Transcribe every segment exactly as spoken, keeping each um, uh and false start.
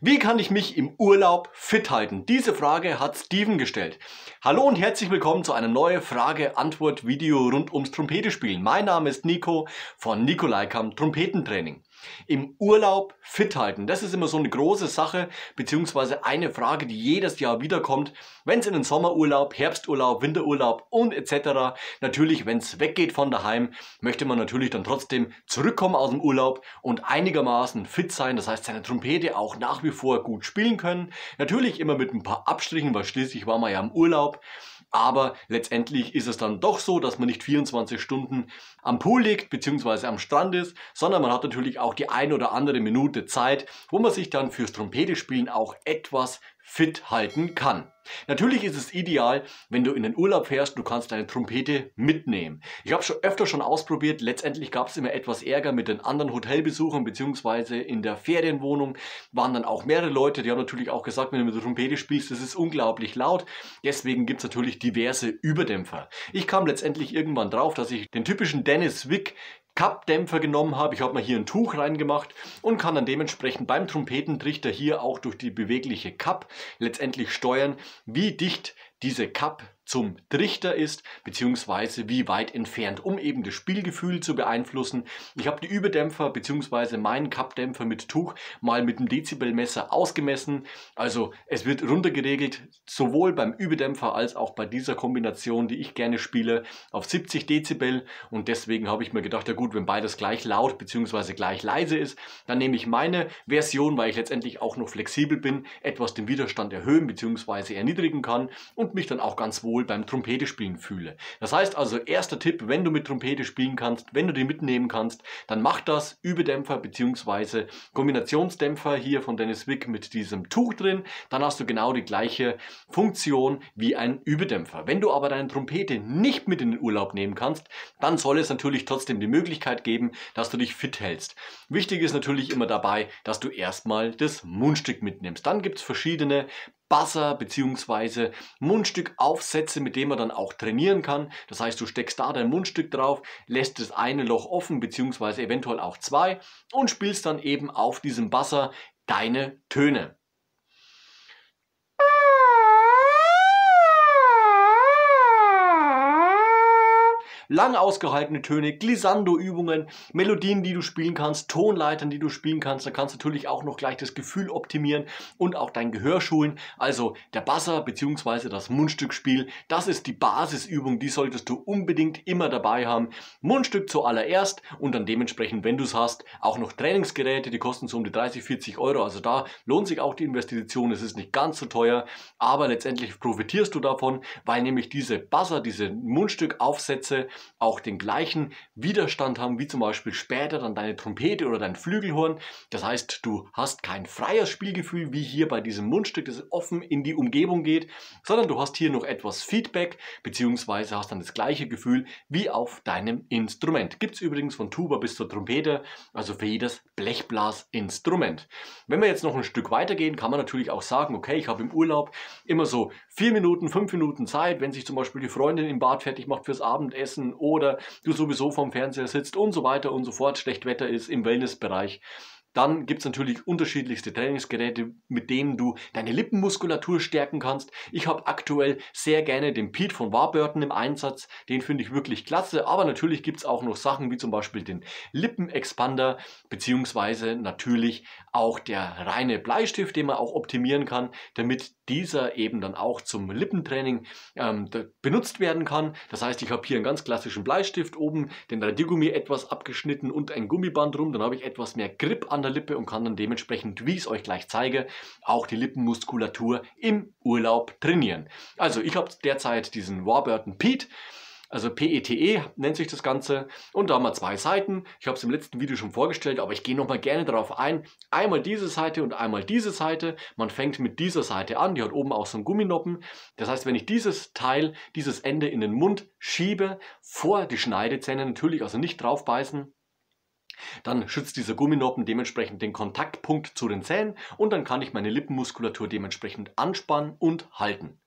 Wie kann ich mich im Urlaub fit halten? Diese Frage hat Steven gestellt. Hallo und herzlich willkommen zu einem neuen Frage-Antwort-Video rund ums Trompetespielen. Mein Name ist Nico von Nico Leikam Trompetentraining. Im Urlaub fit halten, das ist immer so eine große Sache, beziehungsweise eine Frage, die jedes Jahr wiederkommt, wenn es in den Sommerurlaub, Herbsturlaub, Winterurlaub und et cetera. Natürlich, wenn es weggeht von daheim, möchte man natürlich dann trotzdem zurückkommen aus dem Urlaub und einigermaßen fit sein, das heißt seine Trompete auch nach wie vor gut spielen können. Natürlich immer mit ein paar Abstrichen, weil schließlich war man ja im Urlaub. Aber letztendlich ist es dann doch so, dass man nicht vierundzwanzig Stunden am Pool liegt bzw. am Strand ist, sondern man hat natürlich auch die ein oder andere Minute Zeit, wo man sich dann fürs Trompetespielen auch etwas fit halten kann. Natürlich ist es ideal, wenn du in den Urlaub fährst, du kannst deine Trompete mitnehmen. Ich habe schon öfter schon ausprobiert, letztendlich gab es immer etwas Ärger mit den anderen Hotelbesuchern bzw. in der Ferienwohnung waren dann auch mehrere Leute, die haben natürlich auch gesagt, wenn du mit der Trompete spielst, das ist unglaublich laut, deswegen gibt es natürlich diverse Überdämpfer. Ich kam letztendlich irgendwann drauf, dass ich den typischen Dennis Wick Cup-Dämpfer genommen habe. Ich habe mal hier ein Tuch reingemacht und kann dann dementsprechend beim Trompetentrichter hier auch durch die bewegliche Cup letztendlich steuern, wie dicht diese Cup zum Trichter ist, beziehungsweise wie weit entfernt, um eben das Spielgefühl zu beeinflussen. Ich habe die Überdämpfer beziehungsweise meinen Cup-Dämpfer mit Tuch mal mit dem Dezibelmesser ausgemessen. Also es wird runtergeregelt, sowohl beim Überdämpfer als auch bei dieser Kombination, die ich gerne spiele, auf siebzig Dezibel. Und deswegen habe ich mir gedacht, ja gut, wenn beides gleich laut beziehungsweise gleich leise ist, dann nehme ich meine Version, weil ich letztendlich auch noch flexibel bin, etwas den Widerstand erhöhen beziehungsweise erniedrigen kann und mich dann auch ganz wohl beim Trompetespielen fühle. Das heißt also, erster Tipp, wenn du mit Trompete spielen kannst, wenn du die mitnehmen kannst, dann mach das. Überdämpfer bzw. Kombinationsdämpfer hier von Dennis Wick mit diesem Tuch drin, dann hast du genau die gleiche Funktion wie ein Überdämpfer. Wenn du aber deine Trompete nicht mit in den Urlaub nehmen kannst, dann soll es natürlich trotzdem die Möglichkeit geben, dass du dich fit hältst. Wichtig ist natürlich immer dabei, dass du erstmal das Mundstück mitnimmst. Dann gibt es verschiedene Basser bzw. Mundstückaufsätze, mit denen man dann auch trainieren kann. Das heißt, du steckst da dein Mundstück drauf, lässt das eine Loch offen bzw. eventuell auch zwei und spielst dann eben auf diesem Basser deine Töne. Lang ausgehaltene Töne, Glissando-Übungen, Melodien, die du spielen kannst, Tonleitern, die du spielen kannst. Da kannst du natürlich auch noch gleich das Gefühl optimieren und auch dein Gehör schulen. Also der Basser bzw. das Mundstückspiel, das ist die Basisübung, die solltest du unbedingt immer dabei haben. Mundstück zuallererst und dann dementsprechend, wenn du es hast, auch noch Trainingsgeräte, die kosten so um die dreißig, vierzig Euro. Also da lohnt sich auch die Investition, es ist nicht ganz so teuer, aber letztendlich profitierst du davon, weil nämlich diese Basser, diese Mundstückaufsätze auch den gleichen Widerstand haben, wie zum Beispiel später dann deine Trompete oder dein Flügelhorn. Das heißt, du hast kein freies Spielgefühl, wie hier bei diesem Mundstück, das offen in die Umgebung geht, sondern du hast hier noch etwas Feedback, beziehungsweise hast dann das gleiche Gefühl wie auf deinem Instrument. Gibt es übrigens von Tuba bis zur Trompete, also für jedes Blechblasinstrument. Wenn wir jetzt noch ein Stück weitergehen, kann man natürlich auch sagen, okay, ich habe im Urlaub immer so vier Minuten, fünf Minuten Zeit, wenn sich zum Beispiel die Freundin im Bad fertig macht fürs Abendessen, oder du sowieso vorm Fernseher sitzt und so weiter und so fort, schlecht Wetter ist im Wellnessbereich. Dann gibt es natürlich unterschiedlichste Trainingsgeräte, mit denen du deine Lippenmuskulatur stärken kannst. Ich habe aktuell sehr gerne den P E T E von Warburton im Einsatz. Den finde ich wirklich klasse. Aber natürlich gibt es auch noch Sachen wie zum Beispiel den Lippenexpander beziehungsweise natürlich auch der reine Bleistift, den man auch optimieren kann, damit dieser eben dann auch zum Lippentraining ähm, benutzt werden kann. Das heißt, ich habe hier einen ganz klassischen Bleistift oben, den Radiergummi etwas abgeschnitten und ein Gummiband rum. Dann habe ich etwas mehr Grip an der Lippe und kann dann dementsprechend, wie ich es euch gleich zeige, auch die Lippenmuskulatur im Urlaub trainieren. Also ich habe derzeit diesen Warburton P E T E. Also P E T E nennt sich das Ganze und da haben wir zwei Seiten. Ich habe es im letzten Video schon vorgestellt, aber ich gehe nochmal gerne darauf ein. Einmal diese Seite und einmal diese Seite. Man fängt mit dieser Seite an, die hat oben auch so einen Gumminoppen. Das heißt, wenn ich dieses Teil, dieses Ende in den Mund schiebe, vor die Schneidezähne natürlich, also nicht drauf beißen, dann schützt dieser Gumminoppen dementsprechend den Kontaktpunkt zu den Zähnen und dann kann ich meine Lippenmuskulatur dementsprechend anspannen und halten.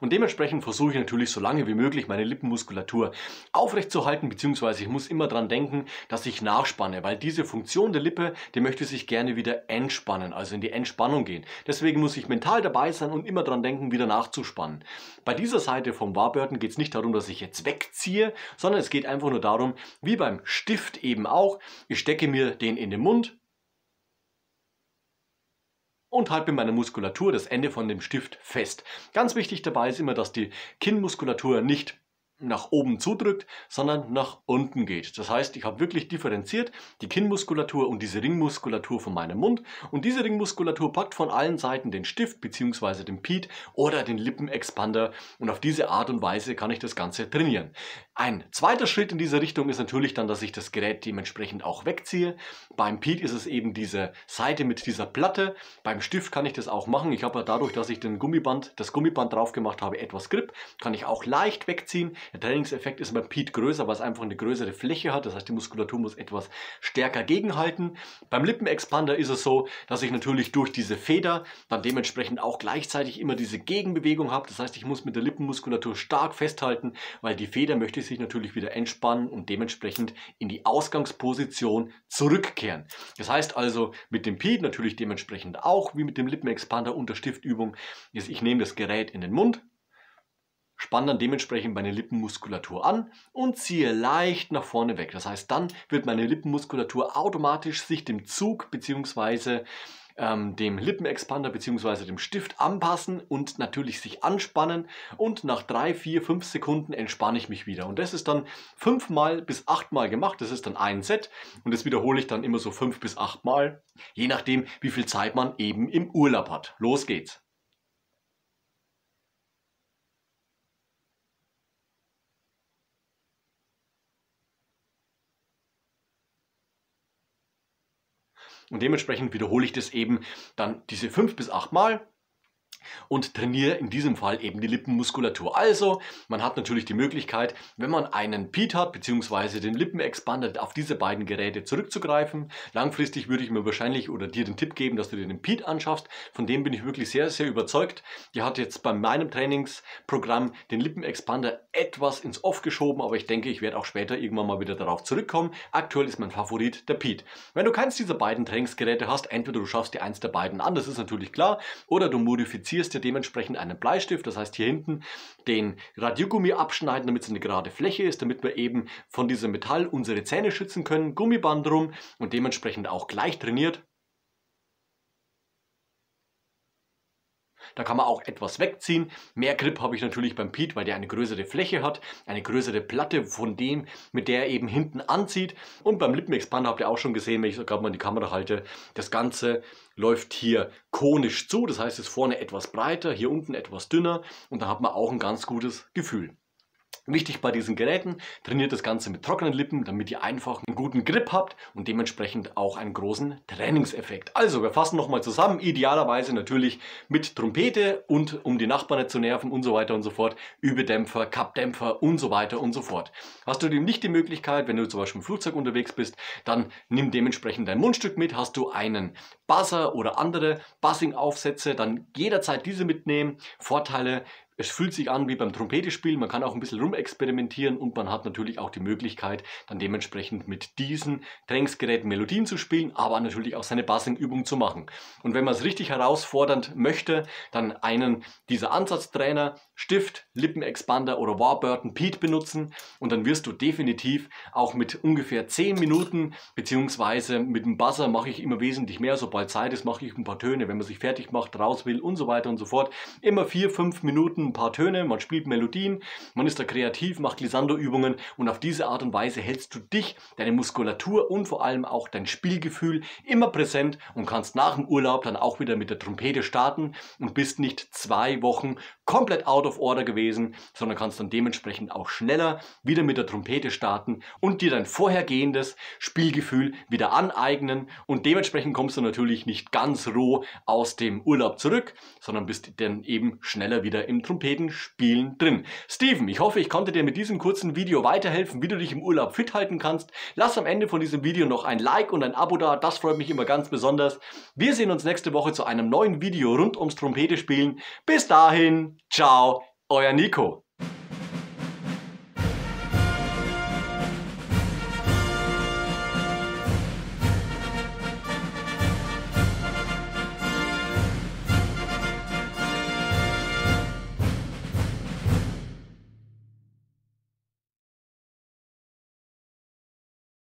Und dementsprechend versuche ich natürlich so lange wie möglich meine Lippenmuskulatur aufrechtzuerhalten, beziehungsweise ich muss immer dran denken, dass ich nachspanne, weil diese Funktion der Lippe, die möchte sich gerne wieder entspannen, also in die Entspannung gehen. Deswegen muss ich mental dabei sein und immer dran denken, wieder nachzuspannen. Bei dieser Seite vom Warburton geht es nicht darum, dass ich jetzt wegziehe, sondern es geht einfach nur darum, wie beim Stift eben auch, ich stecke mir den in den Mund und halte mit meiner Muskulatur das Ende von dem Stift fest. Ganz wichtig dabei ist immer, dass die Kinnmuskulatur nicht nach oben zudrückt, sondern nach unten geht. Das heißt, ich habe wirklich differenziert die Kinnmuskulatur und diese Ringmuskulatur von meinem Mund, und diese Ringmuskulatur packt von allen Seiten den Stift bzw. den P E T E oder den Lippenexpander, und auf diese Art und Weise kann ich das Ganze trainieren. Ein zweiter Schritt in diese Richtung ist natürlich dann, dass ich das Gerät dementsprechend auch wegziehe. Beim P E T E ist es eben diese Seite mit dieser Platte. Beim Stift kann ich das auch machen. Ich habe ja dadurch, dass ich den Gummiband, das Gummiband drauf gemacht habe, etwas Grip, kann ich auch leicht wegziehen. Der Trainingseffekt ist beim P E T E größer, weil es einfach eine größere Fläche hat. Das heißt, die Muskulatur muss etwas stärker gegenhalten. Beim Lippenexpander ist es so, dass ich natürlich durch diese Feder dann dementsprechend auch gleichzeitig immer diese Gegenbewegung habe. Das heißt, ich muss mit der Lippenmuskulatur stark festhalten, weil die Feder möchte sich natürlich wieder entspannen und dementsprechend in die Ausgangsposition zurückkehren. Das heißt also, mit dem P E T E natürlich dementsprechend auch, wie mit dem Lippenexpander unter Stiftübung, ist, ich nehme das Gerät in den Mund, spanne dann dementsprechend meine Lippenmuskulatur an und ziehe leicht nach vorne weg. Das heißt, dann wird meine Lippenmuskulatur automatisch sich dem Zug bzw. ähm, dem Lippenexpander bzw. dem Stift anpassen und natürlich sich anspannen, und nach drei, vier, fünf Sekunden entspanne ich mich wieder. Und das ist dann fünfmal bis achtmal gemacht. Das ist dann ein Set, und das wiederhole ich dann immer so fünf bis achtmal, je nachdem, wie viel Zeit man eben im Urlaub hat. Los geht's! Und dementsprechend wiederhole ich das eben dann diese fünf bis acht Mal und trainiere in diesem Fall eben die Lippenmuskulatur. Also, man hat natürlich die Möglichkeit, wenn man einen P E T E hat, beziehungsweise den Lippenexpander, auf diese beiden Geräte zurückzugreifen. Langfristig würde ich mir wahrscheinlich oder dir den Tipp geben, dass du dir den P E T E anschaffst. Von dem bin ich wirklich sehr, sehr überzeugt. Die hat jetzt bei meinem Trainingsprogramm den Lippenexpander etwas ins Off geschoben, aber ich denke, ich werde auch später irgendwann mal wieder darauf zurückkommen. Aktuell ist mein Favorit der P E T E. Wenn du keins dieser beiden Trainingsgeräte hast, entweder du schaffst dir eins der beiden an, das ist natürlich klar, oder du modifizierst ziehst dir dementsprechend einen Bleistift, das heißt hier hinten den Radiergummi abschneiden, damit es eine gerade Fläche ist, damit wir eben von diesem Metall unsere Zähne schützen können, Gummiband rum und dementsprechend auch gleich trainiert. Da kann man auch etwas wegziehen. Mehr Grip habe ich natürlich beim P E T E, weil der eine größere Fläche hat, eine größere Platte von dem, mit der er eben hinten anzieht. Und beim Lippenexpander habt ihr auch schon gesehen, wenn ich gerade mal die Kamera halte, das Ganze läuft hier konisch zu. Das heißt, es ist vorne etwas breiter, hier unten etwas dünner, und da hat man auch ein ganz gutes Gefühl. Wichtig bei diesen Geräten, trainiert das Ganze mit trockenen Lippen, damit ihr einfach einen guten Grip habt und dementsprechend auch einen großen Trainingseffekt. Also, wir fassen nochmal zusammen, idealerweise natürlich mit Trompete und, um die Nachbarn nicht zu nerven und so weiter und so fort, Überdämpfer, Kappdämpfer und so weiter und so fort. Hast du nicht die Möglichkeit, wenn du zum Beispiel im Flugzeug unterwegs bist, dann nimm dementsprechend dein Mundstück mit. Hast du einen Buzzer oder andere Buzzing-Aufsätze, dann jederzeit diese mitnehmen. Vorteile: es fühlt sich an wie beim Trompetespielen, man kann auch ein bisschen rumexperimentieren, und man hat natürlich auch die Möglichkeit, dann dementsprechend mit diesen Trainingsgeräten Melodien zu spielen, aber natürlich auch seine Buzzing-Übung zu machen. Und wenn man es richtig herausfordernd möchte, dann einen dieser Ansatztrainer, Stift, Lippenexpander oder Warburton P E T E benutzen, und dann wirst du definitiv auch mit ungefähr zehn Minuten, beziehungsweise mit dem Buzzer mache ich immer wesentlich mehr, sobald Zeit ist, mache ich ein paar Töne, wenn man sich fertig macht, raus will und so weiter und so fort, immer vier, fünf Minuten ein paar Töne, man spielt Melodien, man ist da kreativ, macht Glissando-Übungen, und auf diese Art und Weise hältst du dich, deine Muskulatur und vor allem auch dein Spielgefühl immer präsent und kannst nach dem Urlaub dann auch wieder mit der Trompete starten und bist nicht zwei Wochen komplett out of order gewesen, sondern kannst dann dementsprechend auch schneller wieder mit der Trompete starten und dir dein vorhergehendes Spielgefühl wieder aneignen, und dementsprechend kommst du natürlich nicht ganz roh aus dem Urlaub zurück, sondern bist dann eben schneller wieder im Trompetenspielen drin. Steven, ich hoffe, ich konnte dir mit diesem kurzen Video weiterhelfen, wie du dich im Urlaub fit halten kannst. Lass am Ende von diesem Video noch ein Like und ein Abo da, das freut mich immer ganz besonders. Wir sehen uns nächste Woche zu einem neuen Video rund ums Trompetespielen. Bis dahin, ciao! Euer Nico.